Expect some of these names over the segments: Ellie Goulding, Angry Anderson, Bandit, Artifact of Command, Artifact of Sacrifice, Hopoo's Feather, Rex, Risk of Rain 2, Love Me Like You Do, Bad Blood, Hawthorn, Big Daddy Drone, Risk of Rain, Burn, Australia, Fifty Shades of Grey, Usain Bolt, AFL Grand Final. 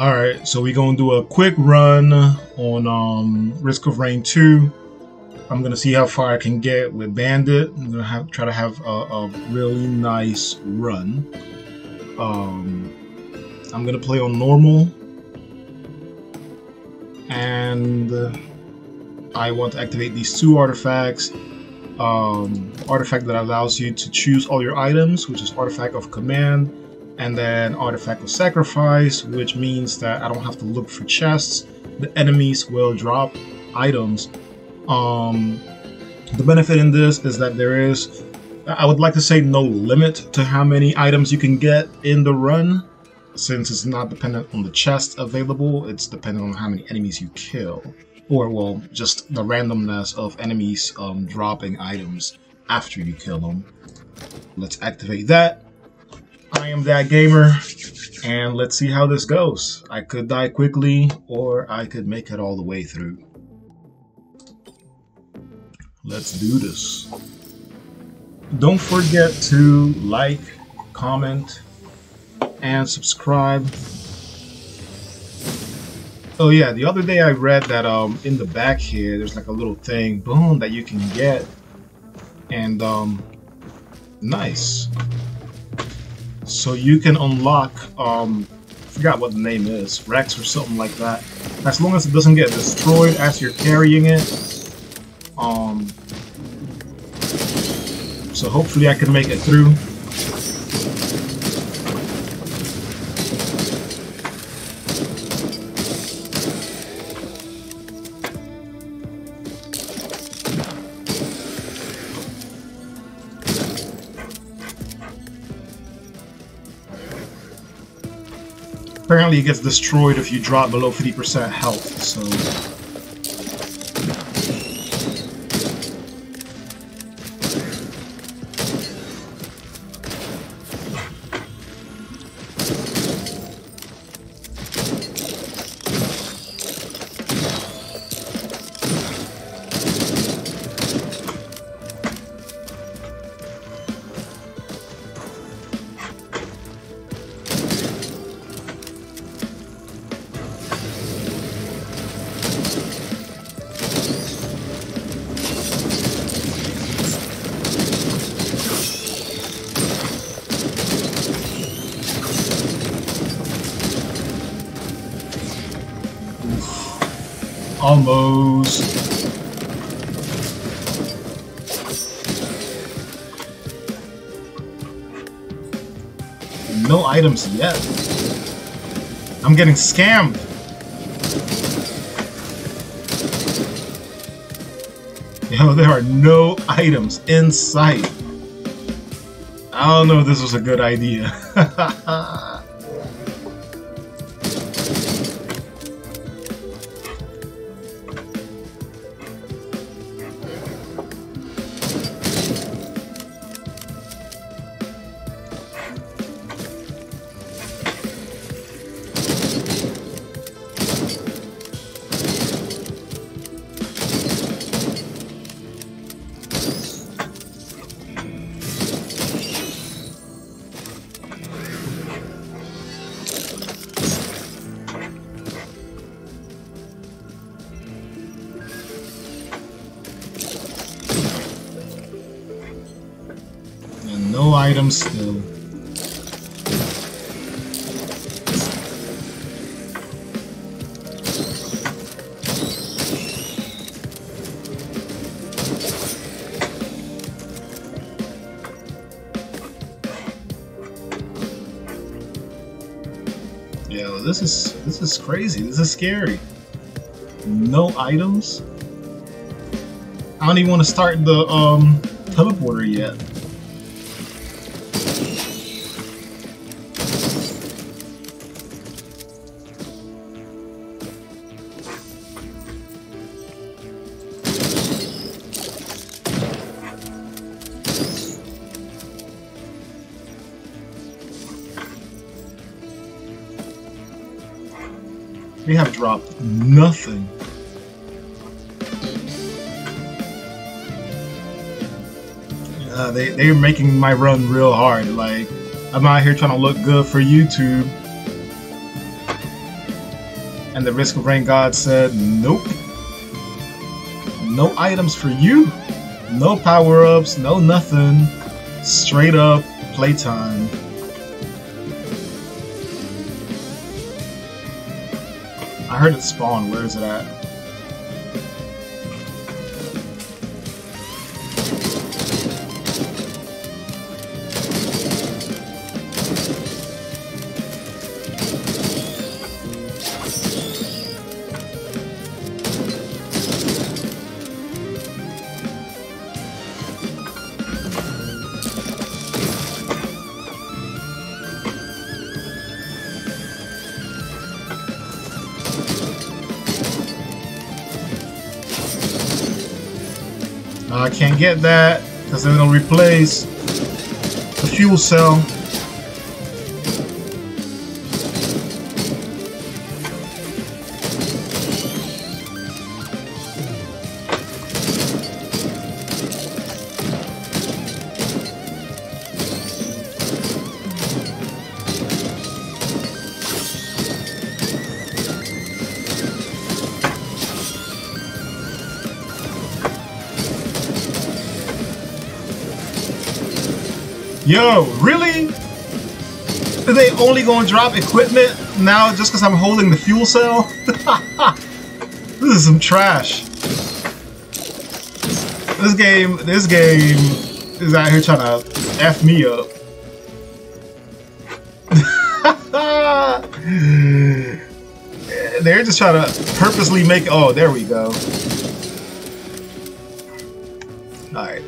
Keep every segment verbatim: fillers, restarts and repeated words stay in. Alright, so we're gonna do a quick run on um, Risk of Rain two. I'm gonna see how far I can get with Bandit. I'm gonna have, try to have a, a really nice run. Um, I'm gonna play on normal, and I want to activate these two artifacts. Um, artifact that allows you to choose all your items, which is Artifact of Command, and then Artifact of Sacrifice, which means that I don't have to look for chests. The enemies will drop items. Um, the benefit in this is that there is, I would like to say, no limit to how many items you can get in the run, since it's not dependent on the chests available. It's dependent on how many enemies you kill. Or, well, just the randomness of enemies um, dropping items after you kill them. Let's activate that. I am that gamer, and let's see how this goes. I could die quickly, or I could make it all the way through. Let's do this. Don't forget to like, comment, and subscribe. Oh yeah, the other day I read that um, in the back here, there's like a little thing, boom, that you can get, and um, nice. So you can unlock, um, I forgot what the name is, Rex or something like that. As long as it doesn't get destroyed as you're carrying it. Um, so hopefully I can make it through. Apparently it gets destroyed if you drop below fifty percent health, so... Almost. No items yet. I'm getting scammed. Yo, there are no items in sight. I don't know if this was a good idea. No items still. Yo, this is this is crazy. This is scary. No items. I don't even want to start the um teleporter yet. We have dropped nothing. Uh, they, they're making my run real hard. Like, I'm out here trying to look good for YouTube. And the Risk of Rain god said, nope. No items for you. No power-ups, no nothing. Straight up playtime. I heard it spawn. Where is it at? I can't get that because then it'll replace the fuel cell. Yo, really? Are they only gonna drop equipment now just because I'm holding the fuel cell? This is some trash. This game, this game is out here trying to F me up. They're just trying to purposely make, oh, there we go. Alright.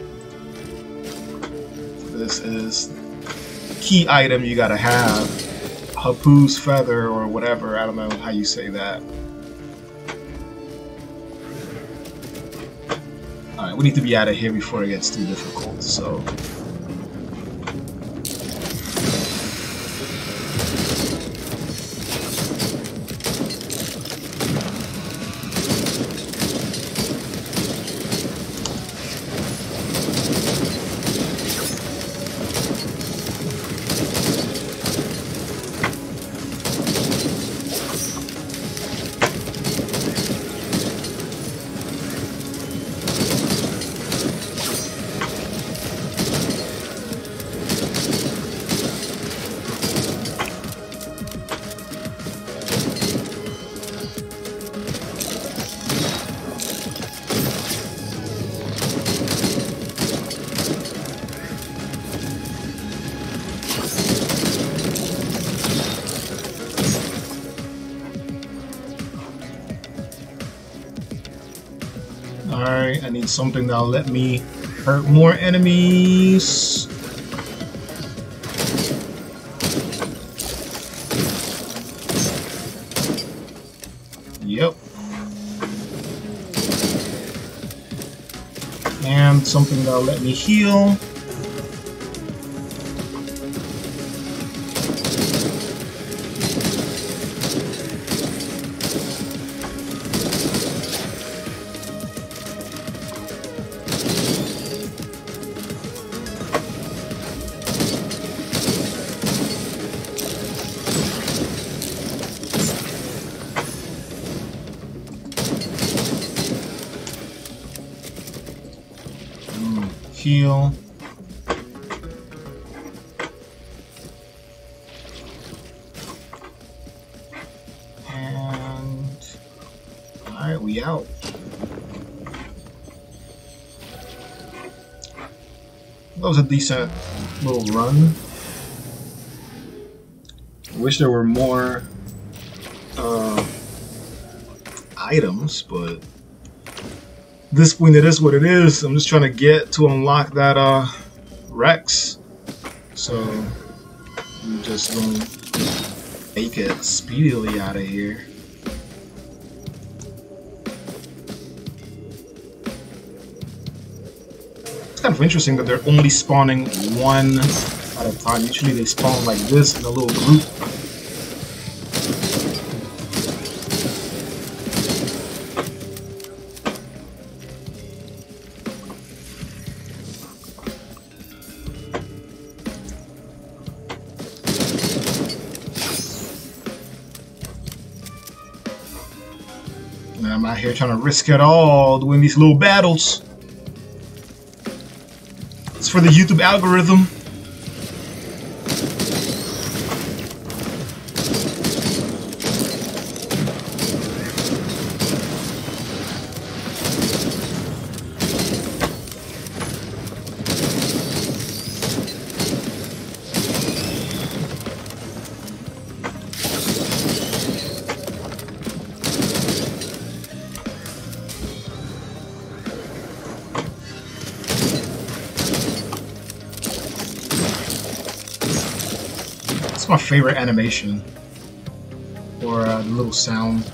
This is key item you gotta have. Hopoo's Feather or whatever. I don't know how you say that. Alright, we need to be out of here before it gets too difficult, so. Alright, I need something that'll let me hurt more enemies. Yep. And something that'll let me heal. Heal. And alright, we out. That was a decent little run. I wish there were more uh, items, but this queen, it is what it is. I'm just trying to get to unlock that uh, Rex. So I'm just going to make it speedily out of here. It's kind of interesting that they're only spawning one at a time. Usually they spawn like this in a little group. out here trying to risk it all to win these little battles. It's for the YouTube algorithm. My favorite animation or uh, the little sound.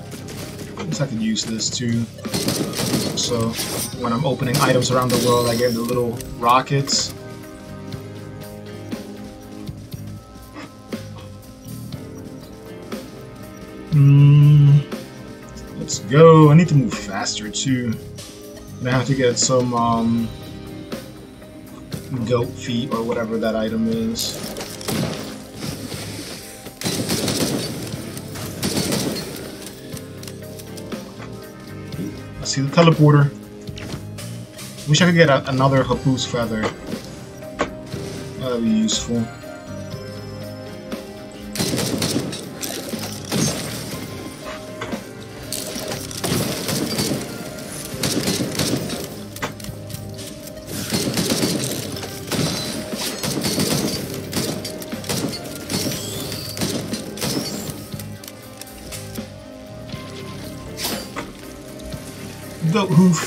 I guess I could use this too. So when I'm opening items around the world, I get the little rockets. Mm, let's go. I need to move faster too. And I have to get some um, goat feet or whatever that item is. See the teleporter. Wish I could get a, another Hopoo's Feather. That would be useful. Goat hoof.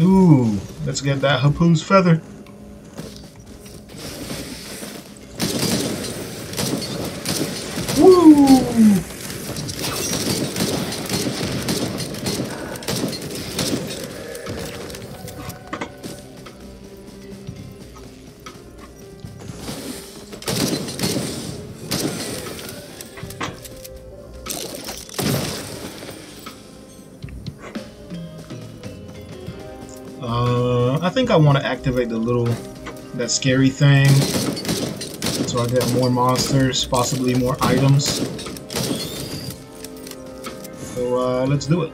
Ooh, let's get that Hopoo's Feather. Woo! Uh, I think I want to activate the little, that scary thing, so I get more monsters, possibly more items. So uh, let's do it.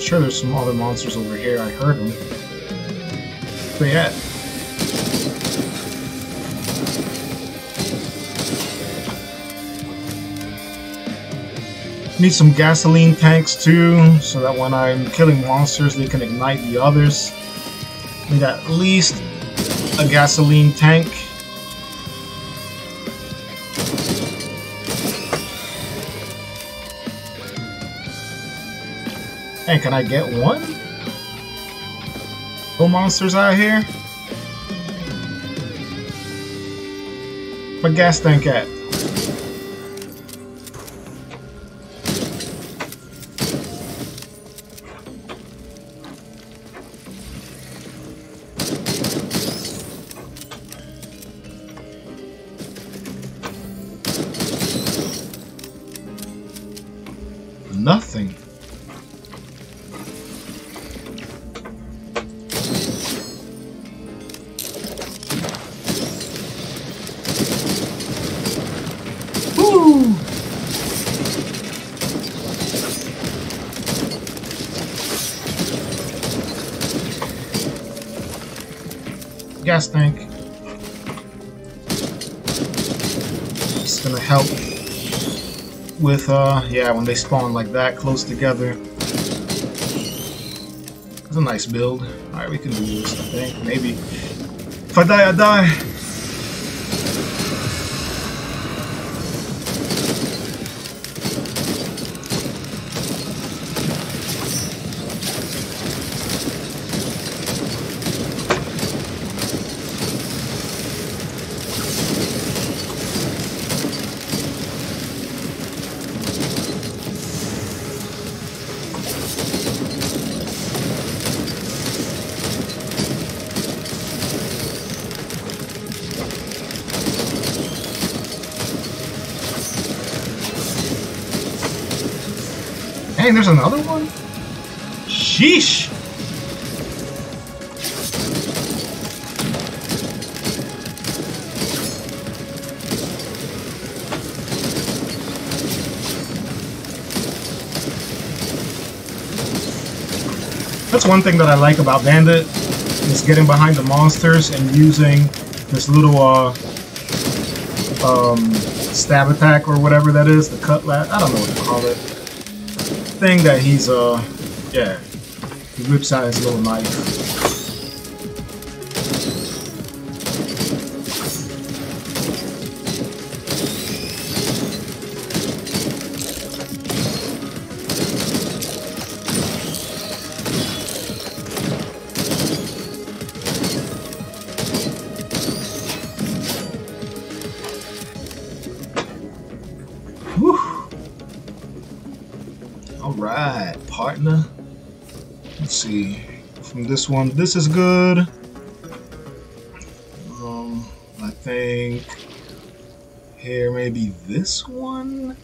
Sure, there's some other monsters over here. I heard them. But yeah. Need some gasoline tanks too, so that when I'm killing monsters, they can ignite the others. Need at least a gasoline tank. Hey, can I get one? No monsters out here? My gas tank at? Nothing. Gas tank. It's gonna help with, uh, yeah, when they spawn like that, close together. It's a nice build. Alright, we can do this, I think. Maybe. If I die, I die. Dang, there's another one? Sheesh! That's one thing that I like about Bandit, is getting behind the monsters and using this little uh, um, stab attack or whatever that is, the cut lap, I don't know what to call it. Thing that he's, uh, yeah, he whips out his little knife. This one, this is good. Um, I think here maybe this one.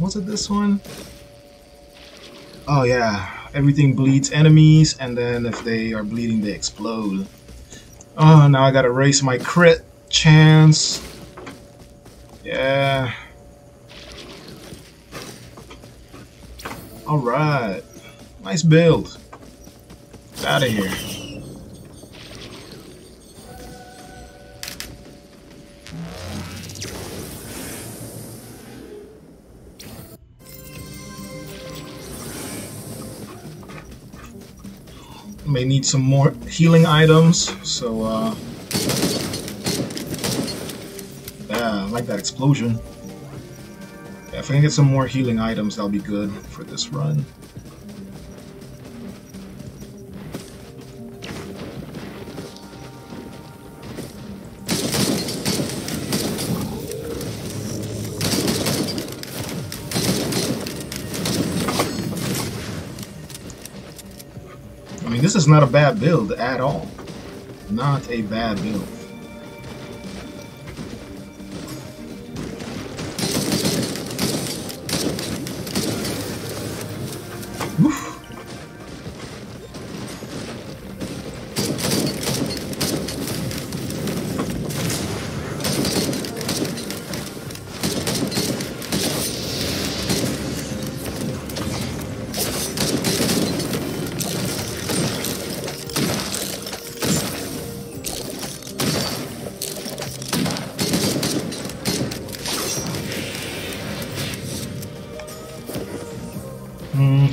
Was it this one? Oh yeah, everything bleeds enemies, and then if they are bleeding, they explode. Oh, now I gotta raise my crit chance. Yeah. All right, nice build. Out of here. May need some more healing items, so uh yeah, I like that explosion. Yeah, if I can get some more healing items, that'll be good for this run. This is not a bad build at all. Not a bad build.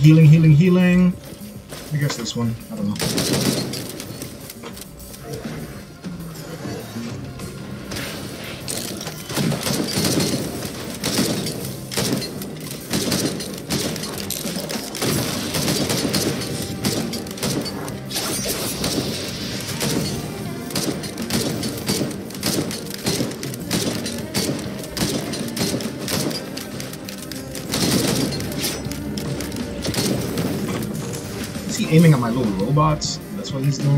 Healing, healing, healing. I guess this one. I don't know. Aiming at my little robots, that's what he's doing.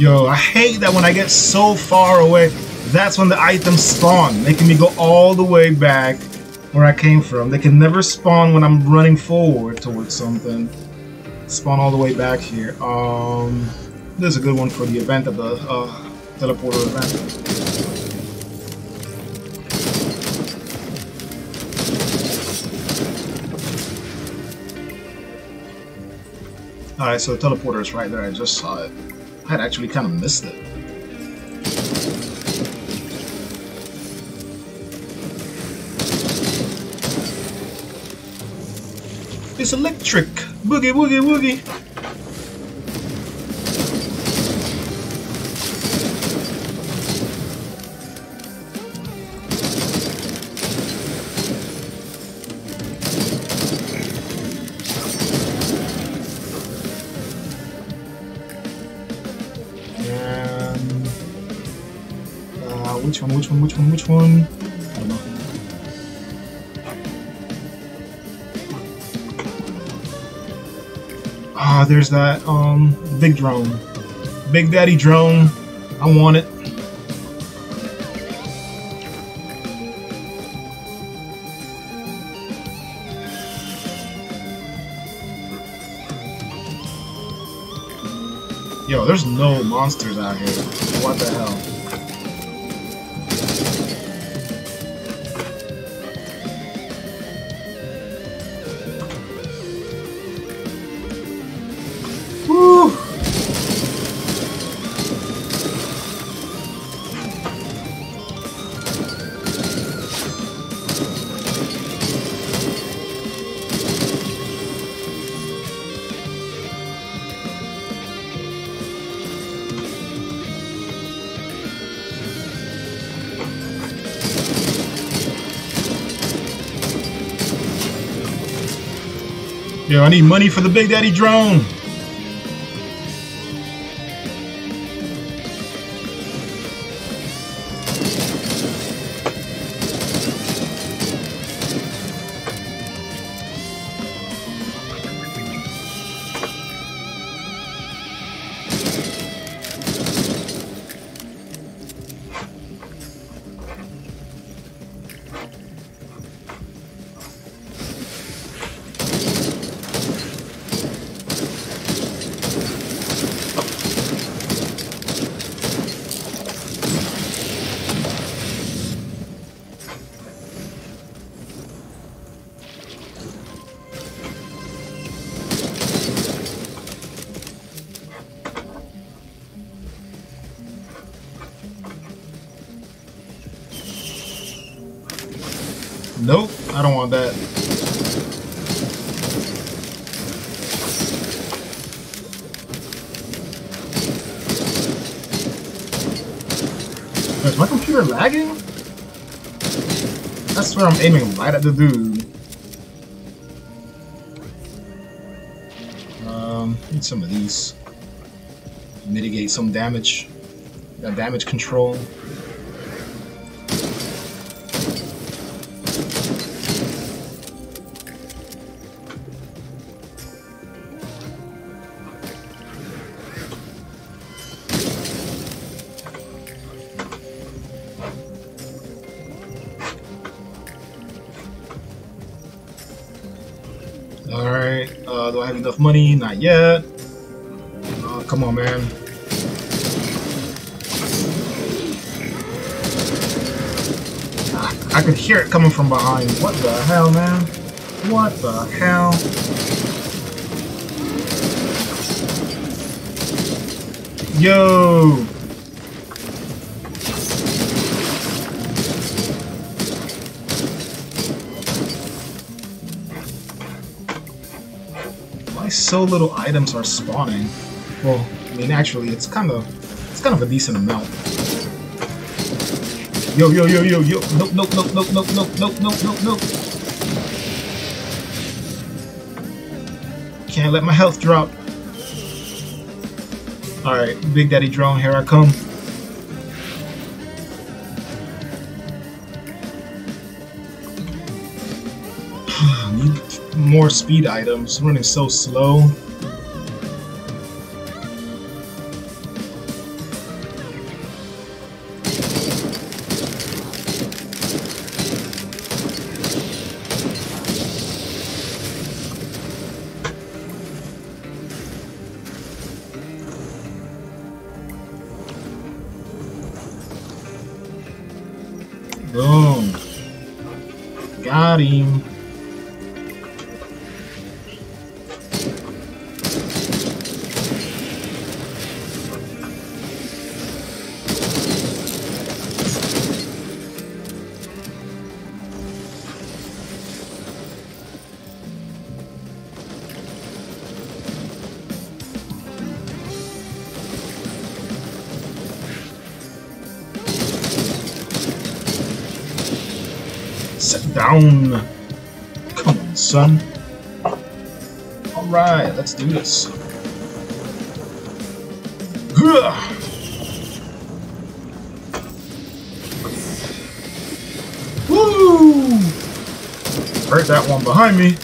Yo, I hate that when I get so far away, that's when the items spawn, making me go all the way back where I came from. They can never spawn when I'm running forward towards something. Spawn all the way back here. Um... This is a good one for the event of the uh, teleporter event. Alright, so the teleporter is right there. I just saw it. I had actually kind of missed it. It's electric! Boogie, boogie, boogie! Which one, which one, which one, which one? I don't know. Ah, oh, there's that um big drone. Big Daddy Drone. I want it. Yo, there's no monsters out here. What the hell? Yo, I need money for the Big Daddy Drone! Nope, I don't want that. Is my computer lagging? I swear I'm aiming right at the dude. Um, need some of these. Mitigate some damage. Got damage control. Alright, uh, do I have enough money? Not yet. Oh, come on, man. Ah, I could hear it coming from behind. What the hell, man? What the hell? Yo! So little items are spawning. Well, I mean, actually, it's kind of, it's kind of a decent amount. Yo, yo, yo, yo, yo! Nope, nope, nope, nope, nope, nope, nope, nope, nope, nope. Can't let my health drop. All right, Big Daddy Drone, here I come. More speed items, running so slow. Boom. Got him. Sit down. Come on, son. Alright, let's do this. Woo! Heard that one behind me.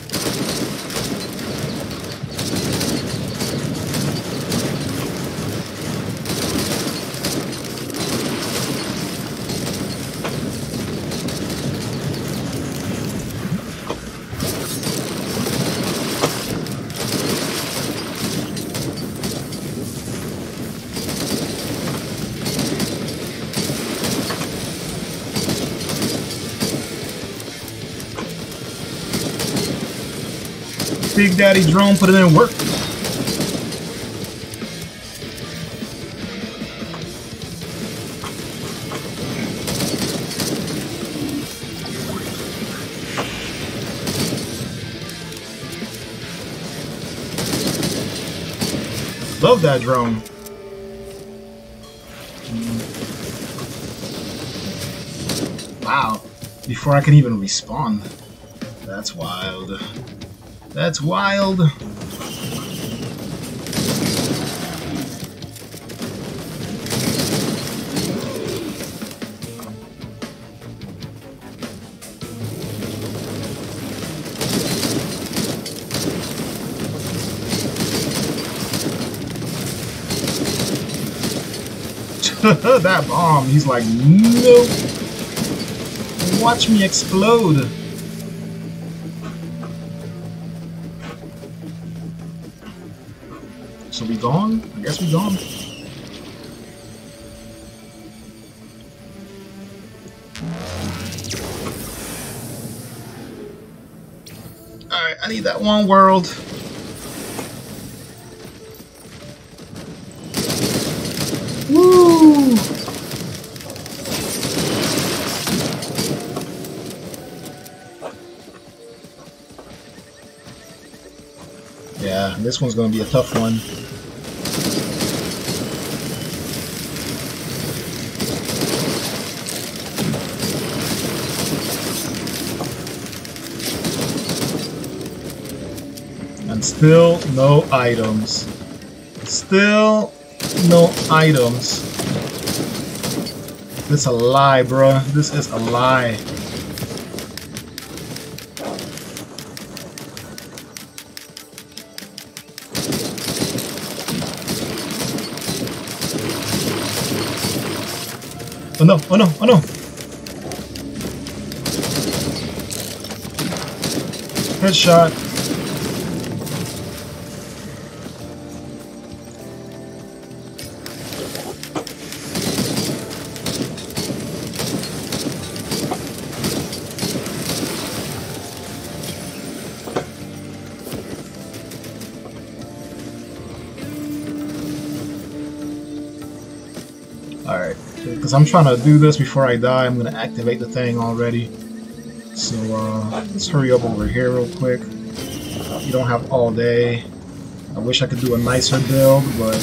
Big Daddy Drone put it in work. Love that drone. Wow. Before I can even respawn. That's wild. That's wild. That bomb, he's like, nope. Watch me explode. So we gone? I guess we gone. Alright, I need that one world. Woo! Yeah, this one's gonna be a tough one. And still no items. Still no items. This a lie, bro. This is a lie. Oh no, oh no, oh no. Headshot. Alright, because I'm trying to do this before I die. I'm going to activate the thing already. So, uh, let's hurry up over here real quick. You don't have all day. I wish I could do a nicer build, but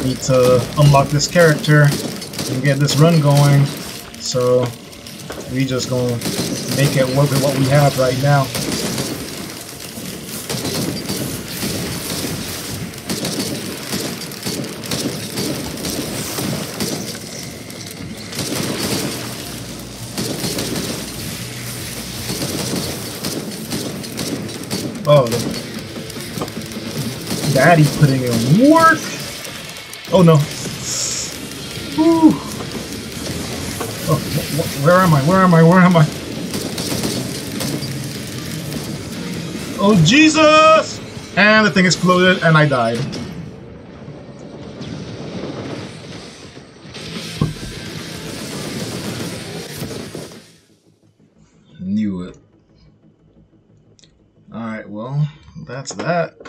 I need to unlock this character and get this run going. So, we just going to make it work with what we have right now. Oh, the daddy putting in work. Oh no. Whew. Oh, wh wh where am I? Where am I? Where am I? Oh Jesus! And the thing exploded, and I died. Knew it. Alright, well, that's that.